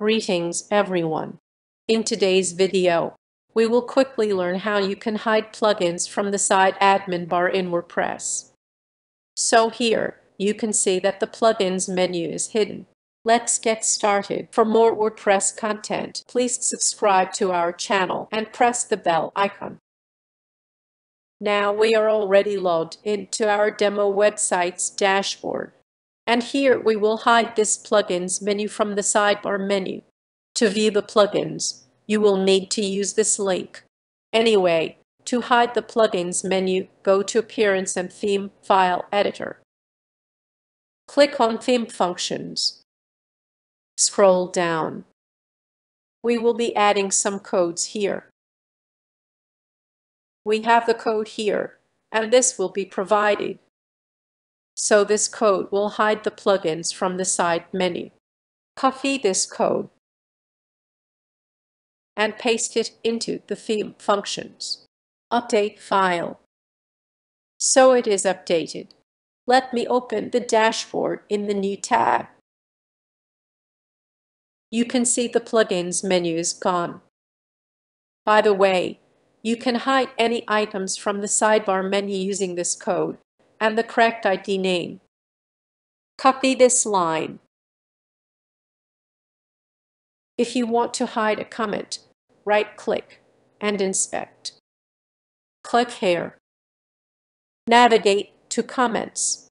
Greetings, everyone. In today's video, we will quickly learn how you can hide plugins from the site admin bar in WordPress. So here, you can see that the plugins menu is hidden. Let's get started. For more WordPress content, please subscribe to our channel and press the bell icon. Now we are already logged into our demo website's dashboard. And here we will hide this plugins menu from the sidebar menu. To view the plugins, you will need to use this link. Anyway, to hide the plugins menu, go to Appearance and Theme File Editor. Click on Theme Functions. Scroll down. We will be adding some codes here. We have the code here, and this will be provided. So this code will hide the plugins from the side menu. Copy this code and paste it into the theme functions. Update file. So it is updated. Let me open the dashboard in the new tab. You can see the plugins menu is gone. By the way, you can hide any items from the sidebar menu using this code and the correct ID name. Copy this line. If you want to hide a comment, right-click and inspect. Click here. Navigate to Comments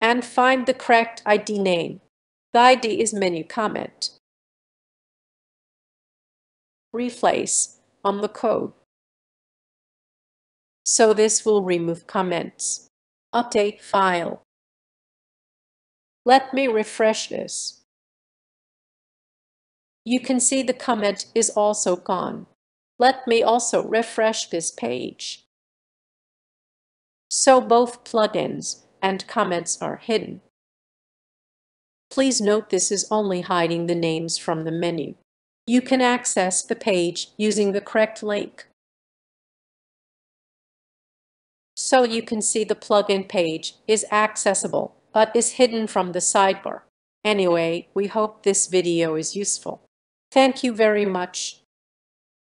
and find the correct ID name. The ID is menu comment. Replace on the code. So this will remove comments. Update file. Let me refresh this. You can see the comment is also gone. Let me also refresh this page. So both plugins and comments are hidden. Please note this is only hiding the names from the menu. You can access the page using the correct link. So you can see the plugin page is accessible, but is hidden from the sidebar. Anyway, we hope this video is useful. Thank you very much.